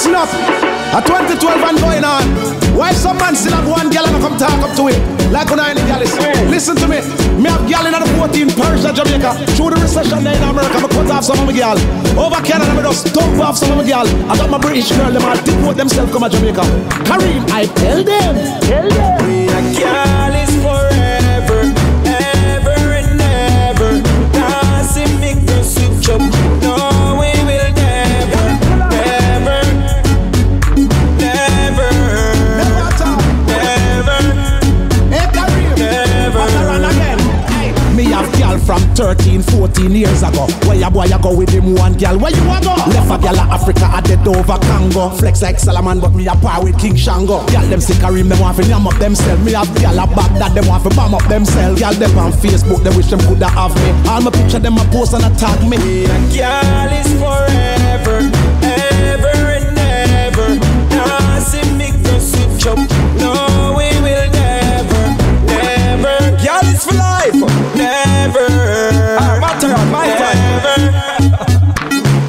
listen up. At 2012 and going on, why some man still have one girl and I come talk up to it? Like when I ain't a girl is. Listen to me. Me have girl in the 14 Persia, Jamaica. Through the recession there in America, I cut off some of my girl. Over Canada, I just dump off some of my girl. I got my British girl, them all deport themselves come to Jamaica. Kareem, I tell them. Me a girl is forever, ever and ever. Dancing, make the soup chop. From 13, 14 years ago, where your boy you go with him one girl, where you a go? Left a girl of Africa at the Dover Congo. Flex like Solomon, but me a par with King Shango. Girl them sick Kareem, them want to name up themselves. Me have girl a Baghdad, them want to bomb up themselves. Girl them on Facebook, they wish them coulda have me. All my picture them a post and a tag me. A girl is forever, ever and ever. Dancing make the soup chop. No, we will never, never. Girl is for life. Never,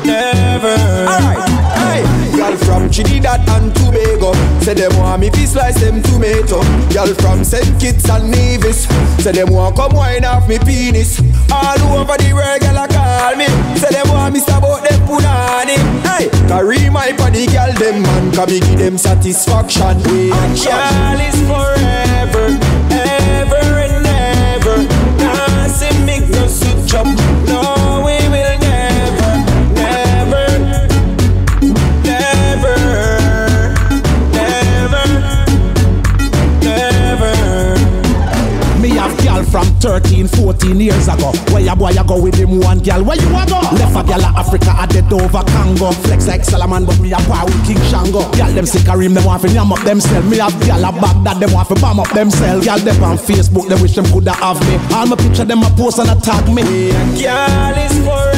never. Alright, girl from Trinidad and Tobago, say them want me fi slice them tomato. Girl from St. Kitts and Nevis, say them want come wine off me penis. All over the world, girl a call me, say them want me stab out them punani. Hey, Kareem I for the girl them man, 'cause me give them satisfaction. A girl is forever, ever and ever. Dancing make the soup chop. No, we will never, never, never, never, never. Me have girl from 13, 14 years ago. Where your boy you go with him one girl? Where you a go? Left a girl of Africa at the Dover Congo. Flex like Solomon, but me a par with King Shango. Girl them sick Kareem, them want to name up themselves. Me have girl a Baghdad, them want to bomb up themselves. Girl them on Facebook, they wish them coulda have me. All my picture them a post and a tag me. A girl is for